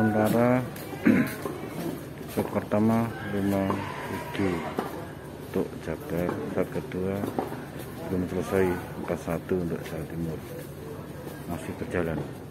sementara shot pertama 5-7 untuk Jabar, shot kedua belum selesai 4-1 untuk Jawa Timur, masih berjalan.